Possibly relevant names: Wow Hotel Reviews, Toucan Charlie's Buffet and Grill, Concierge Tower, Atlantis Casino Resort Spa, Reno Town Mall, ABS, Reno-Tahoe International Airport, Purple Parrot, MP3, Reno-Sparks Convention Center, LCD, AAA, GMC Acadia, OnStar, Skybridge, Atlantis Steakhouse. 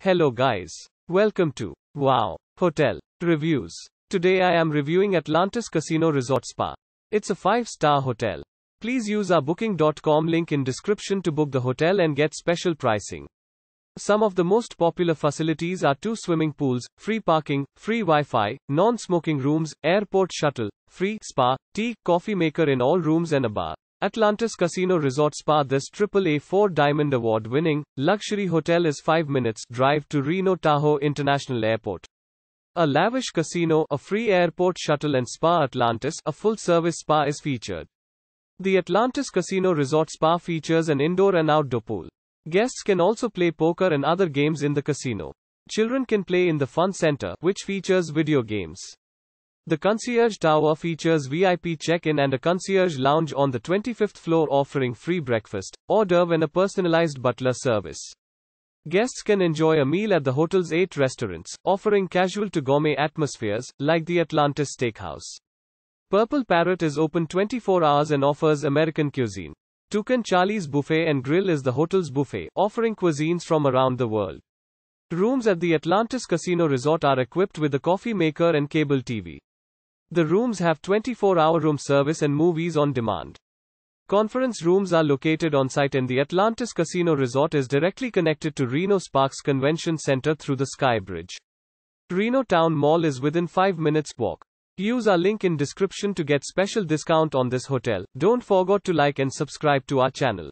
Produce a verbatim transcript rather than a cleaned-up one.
Hello guys. Welcome to Wow Hotel Reviews. Today I am reviewing Atlantis Casino Resort Spa. It's a five-star hotel. Please use our booking dot com link in description to book the hotel and get special pricing. Some of the most popular facilities are two swimming pools, free parking, free Wi-Fi, non-smoking rooms, airport shuttle, free spa, tea, coffee maker in all rooms and a bar. Atlantis Casino Resort Spa. This triple A four Diamond Award winning luxury hotel is five minutes drive to Reno-Tahoe International Airport. A lavish casino, a free airport shuttle and spa. Atlantis, a full-service spa is featured. The Atlantis Casino Resort Spa features an indoor and outdoor pool. Guests can also play poker and other games in the casino. Children can play in the Fun Center, which features video games. The Concierge Tower features V I P check-in and a concierge lounge on the twenty-fifth floor offering free breakfast, hors d'oeuvre and a personalized butler service. Guests can enjoy a meal at the hotel's eight restaurants, offering casual to gourmet atmospheres, like the Atlantis Steakhouse. Purple Parrot is open twenty-four hours and offers American cuisine. Toucan Charlie's Buffet and Grill is the hotel's buffet, offering cuisines from around the world. Rooms at the Atlantis Casino Resort are equipped with a coffee maker and cable T V. The rooms have twenty-four hour room service and movies on demand. Conference rooms are located on site, and the Atlantis Casino Resort is directly connected to Reno-Sparks Convention Center through the Skybridge. Reno Town Mall is within five minutes walk. Use our link in description to get special discount on this hotel. Don't forget to like and subscribe to our channel.